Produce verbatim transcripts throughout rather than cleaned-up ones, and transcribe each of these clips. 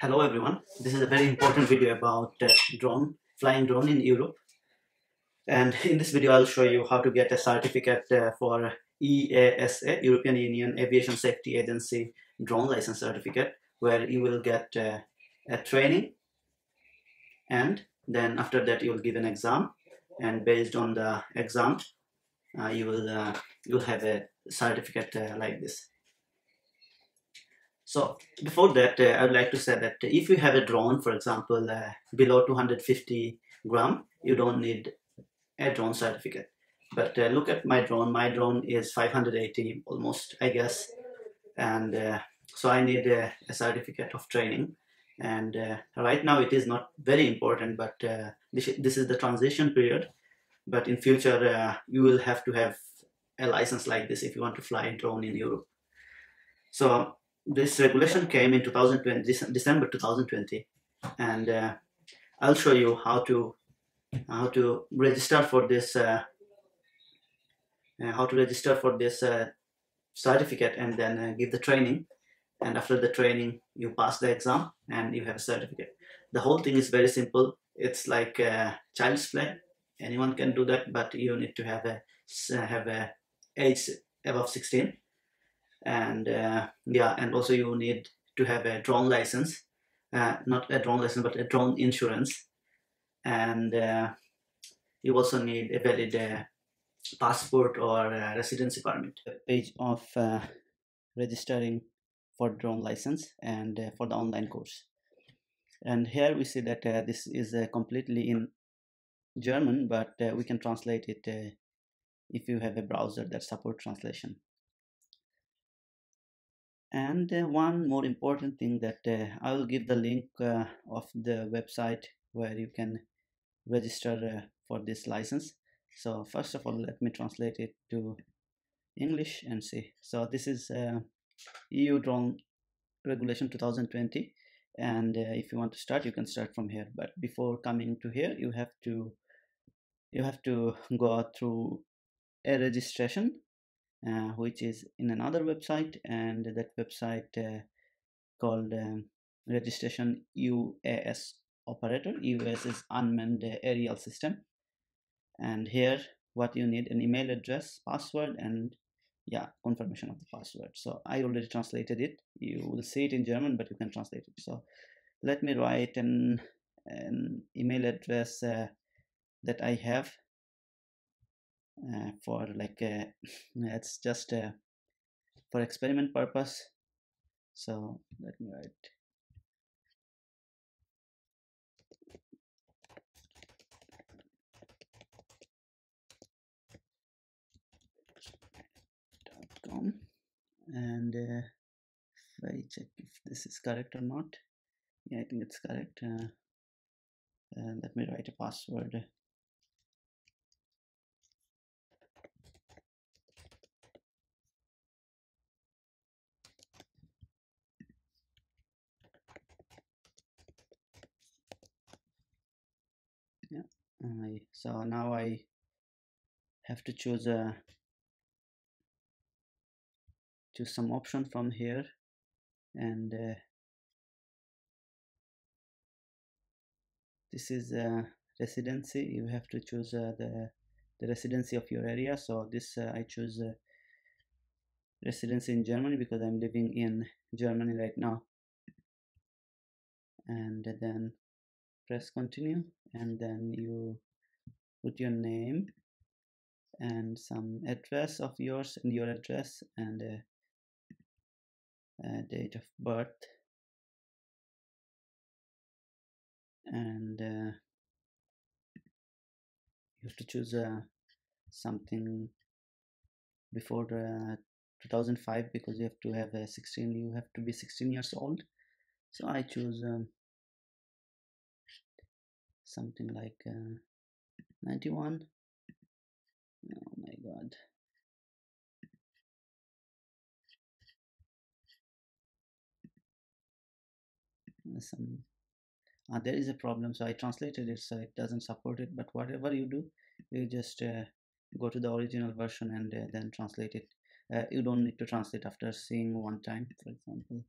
Hello everyone, this is a very important video about uh, drone, flying drone in Europe. And in this video I'll show you how to get a certificate uh, for E A S A, European Union Aviation Safety Agency drone license certificate, where you will get uh, a training, and then after that you will give an exam, and based on the exam uh, you will uh, you'll have a certificate uh, like this. So before that, uh, I would like to say that if you have a drone, for example, uh, below two hundred fifty gram, you don't need a drone certificate. But uh, look at my drone. My drone is five hundred eighty almost, I guess. And uh, so I need uh, a certificate of training. And uh, right now it is not very important, but uh, this, this is the transition period. But in future, uh, you will have to have a license like this if you want to fly a drone in Europe. So this regulation came in two thousand twenty, December two thousand twenty, and uh, I'll show you how to how to register for this uh, uh, how to register for this uh, certificate, and then uh, give the training, and after the training you pass the exam and you have a certificate. The whole thing is very simple. It's like uh, child's play. Anyone can do that, but you need to have a have a age above sixteen. And uh, yeah, and also you need to have a drone license, uh, not a drone license, but a drone insurance. And uh, you also need a valid uh, passport or a residency permit. Page of uh, registering for drone license and uh, for the online course. And here we see that uh, this is uh, completely in German, but uh, we can translate it uh, if you have a browser that supports translation. And uh, one more important thing, that uh, I will give the link uh, of the website where you can register uh, for this license. So first of all, let me translate it to English and see. So this is uh, E U Drone Regulation two thousand twenty. And uh, if you want to start, you can start from here. But before coming to here, you have to, you have to go through a registration, Uh, which is in another website, and that website uh, called um, registration U A S operator. U A S is unmanned aerial system. And here what you need: an email address, password, and yeah, confirmation of the password. So I already translated it. You will see it in German, but you can translate it. So let me write an, an email address uh, that I have. Uh, for like uh, it's just uh, for experiment purpose. So let me write .com, and uh, if I check if this is correct or not. Yeah, I think it's correct. Uh, and let me write a password. I, so now I have to choose a choose some option from here, and uh, this is a residency. You have to choose uh, the the residency of your area. So this uh, I choose uh, residency in Germany because I'm living in Germany right now, and then press continue, and then you put your name and some address of yours and your address and uh, uh, date of birth, and uh, you have to choose uh, something before uh, two thousand five, because you have to have a sixteen, you have to be sixteen years old. So I choose um, something like uh, ninety-one. Oh my god. Some uh, there is a problem, so I translated it, so it doesn't support it. But whatever you do, you just uh, go to the original version and uh, then translate it. Uh, you don't need to translate after seeing one time. For example,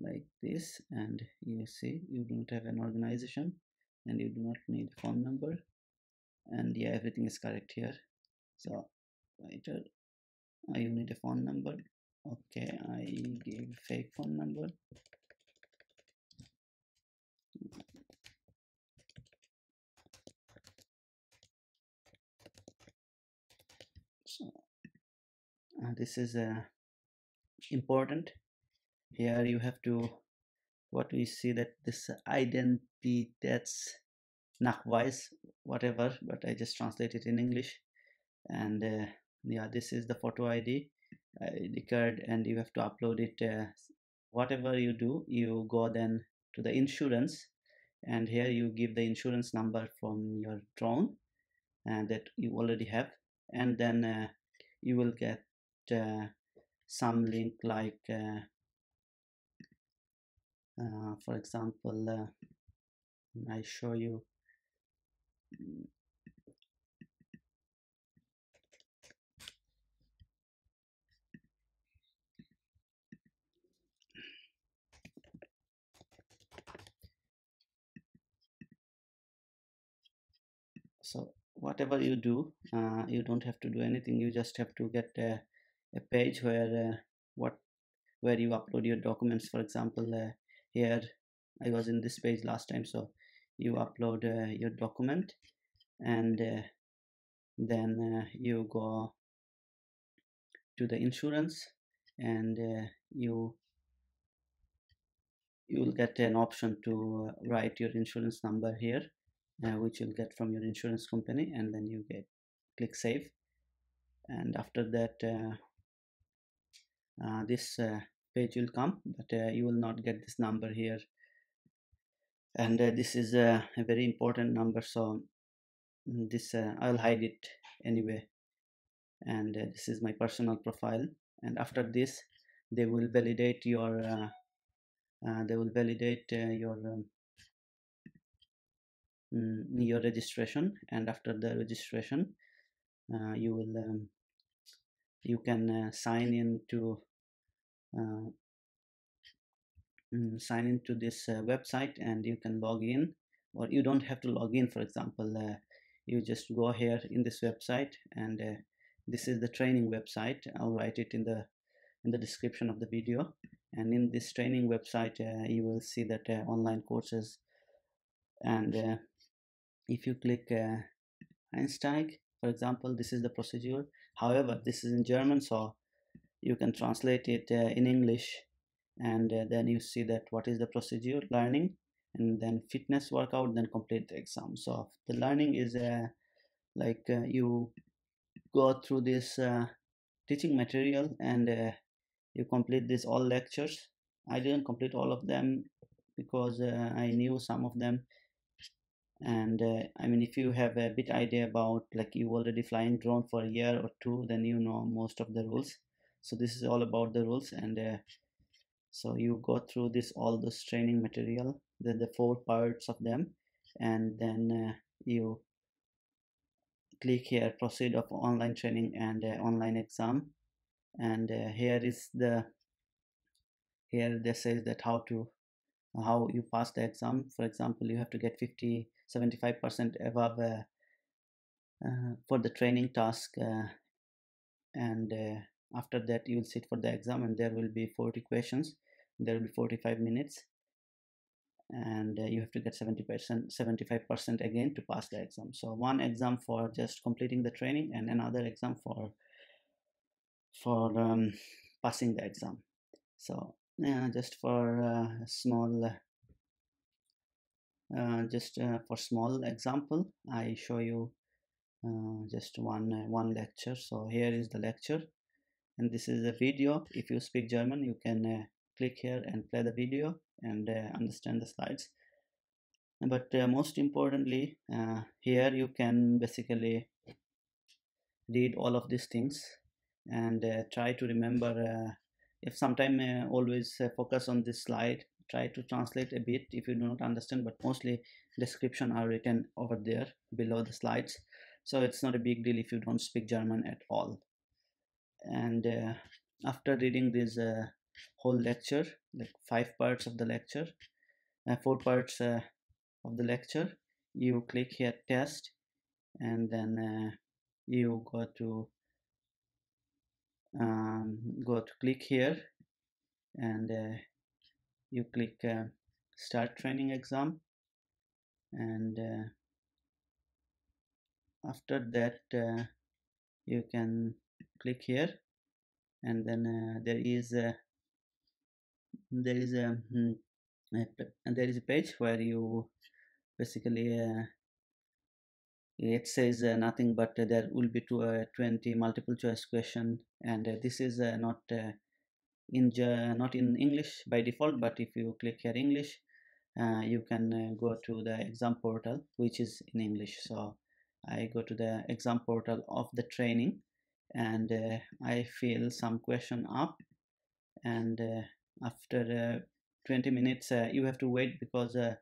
like this, and you see you don't have an organization and you do not need a phone number, and yeah, everything is correct here. So later uh, you need a phone number. Okay, I gave fake phone number. So uh, this is uh, important. Here you have to, what we see that this identity, that's Nachweis, whatever, but I just translate it in English. And uh, yeah, this is the photo I D, I D card, and you have to upload it. Uh, whatever you do, you go then to the insurance, and here you give the insurance number from your drone, and that you already have, and then uh, you will get uh, some link like uh, uh, for example, uh, I show you. So whatever you do, uh, you don't have to do anything. You just have to get uh, a page where uh, what where you upload your documents. For example, uh, here I was in this page last time, so you upload uh, your document, and uh, then uh, you go to the insurance, and uh, you you will get an option to write your insurance number here, uh, which you'll get from your insurance company, and then you get click save. And after that, uh, uh, this uh, page will come, but uh, you will not get this number here. And uh, this is uh, a very important number, so this uh, I'll hide it anyway. And uh, this is my personal profile, and after this they will validate your uh, uh, they will validate uh, your um, your registration. And after the registration uh, you will um, you can uh, sign in to uh, sign into this uh, website, and you can log in, or you don't have to log in. For example, uh, you just go here in this website, and uh, this is the training website. I'll write it in the in the description of the video. And in this training website uh, you will see that uh, online courses, and uh, if you click uh, Einsteig, for example, this is the procedure. However, this is in German, so you can translate it uh, in English. And uh, then you see that what is the procedure, learning, and then fitness workout, then complete the exam. So the learning is uh, like uh, you go through this uh, teaching material, and uh, you complete this all lectures. I didn't complete all of them because uh, I knew some of them. And uh, I mean, if you have a bit idea about, like, you already flying drone for a year or two, then you know most of the rules. So this is all about the rules. And uh, so you go through this all this training material, the, the four parts of them, and then uh, you click here proceed of online training and uh, online exam. And uh, here is the here they says that how to how you pass the exam. For example, you have to get fifty seventy-five percent above uh, uh, for the training task, uh, and uh, after that you will sit for the exam, and there will be forty questions. There will be forty-five minutes, and uh, you have to get seventy percent seventy-five percent again to pass the exam. So one exam for just completing the training, and another exam for for um, passing the exam. So yeah, just for uh, small uh, just uh, for small example, I show you uh, just one uh, one lecture. So here is the lecture, and this is a video. If you speak German, you can uh, click here and play the video and uh, understand the slides. But uh, most importantly, uh, here you can basically read all of these things, and uh, try to remember. Uh, if sometime uh, always uh, focus on this slide, try to translate a bit if you do not understand, but mostly description are written over there below the slides, so it's not a big deal if you don't speak German at all. And uh, after reading these uh, whole lecture, like five parts of the lecture, uh, four parts uh, of the lecture. You click here test, and then uh, you go to um, go to click here, and uh, you click uh, start training exam, and uh, after that uh, you can click here, and then uh, there is a there is a, a there is a page where you basically uh, it says uh, nothing, but uh, there will be to uh, twenty multiple choice question, and uh, this is uh, not uh, in uh, not in English by default, but if you click here English, uh, you can uh, go to the exam portal, which is in English. So I go to the exam portal of the training, and uh, I fill some question up, and uh, after uh, twenty minutes uh, you have to wait, because uh,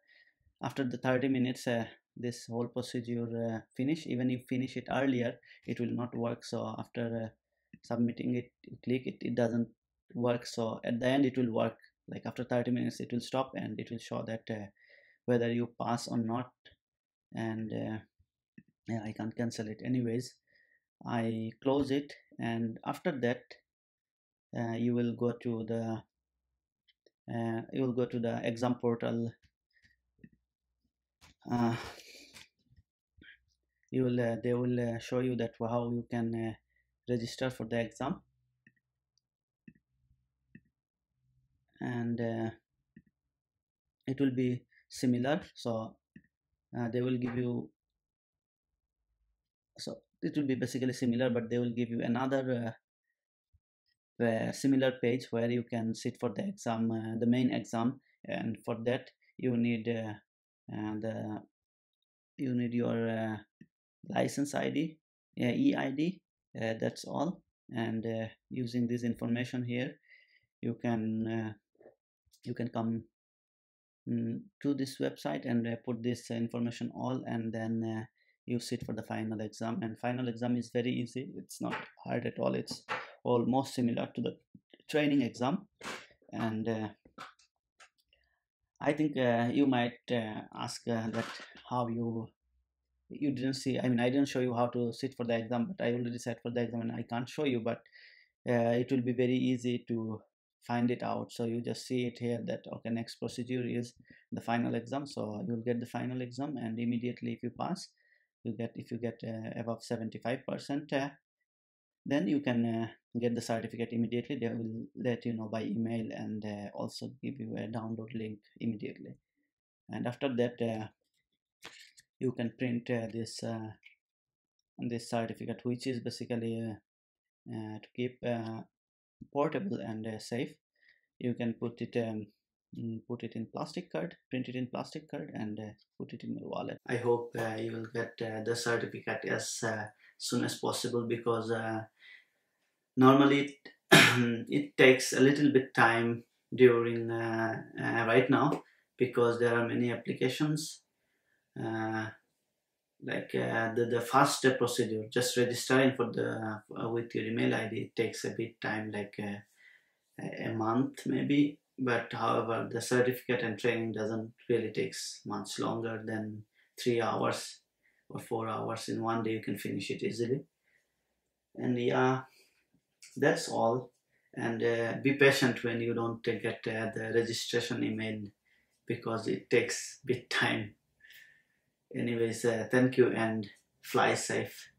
after the thirty minutes uh, this whole procedure uh, finish. Even if you finish it earlier, it will not work. So after uh, submitting it, you click it, it doesn't work. So at the end it will work, like after thirty minutes it will stop, and it will show that uh, whether you pass or not, and uh, yeah, I can't cancel it. Anyways, I close it, and after that uh, you will go to the uh, you will go to the exam portal. Uh, you will uh, they will uh, show you that how you can uh, register for the exam, and uh, it will be similar. So uh, they will give you, so it will be basically similar, but they will give you another uh, uh, similar page where you can sit for the exam, uh, the main exam, and for that you need uh, and uh, you need your uh, license I D, uh, E I D, uh, that's all. And uh, using this information here, you can uh, you can come mm, to this website and uh, put this information all, and then uh, you sit for the final exam. And final exam is very easy, it's not hard at all, it's almost similar to the training exam. And uh, I think uh, you might uh, ask uh, that how you you didn't see, I mean I didn't show you how to sit for the exam, but I already sat for the exam and I can't show you, but uh, it will be very easy to find it out. So you just see it here that okay, next procedure is the final exam, so you'll get the final exam, and immediately if you pass, you get, if you get uh, above seventy-five percent, uh, then you can uh, get the certificate immediately. They will let you know by email, and uh, also give you a download link immediately. And after that uh, you can print uh, this uh, this certificate, which is basically uh, uh, to keep uh, portable and uh, safe. You can put it um, put it in plastic card, print it in plastic card, and uh, put it in your wallet. I hope uh, you will get uh, the certificate as uh, soon as possible, because uh, normally it, it takes a little bit time during uh, uh, right now, because there are many applications. Uh, like uh, the, the first procedure, just registering for the uh, with your email I D, it takes a bit time, like uh, a month maybe. But however, the certificate and training doesn't really takes much longer than three hours or four hours. In one day you can finish it easily. And yeah, that's all. And uh, be patient when you don't get uh, the registration email, because it takes a bit time. Anyways, uh, thank you, and fly safe.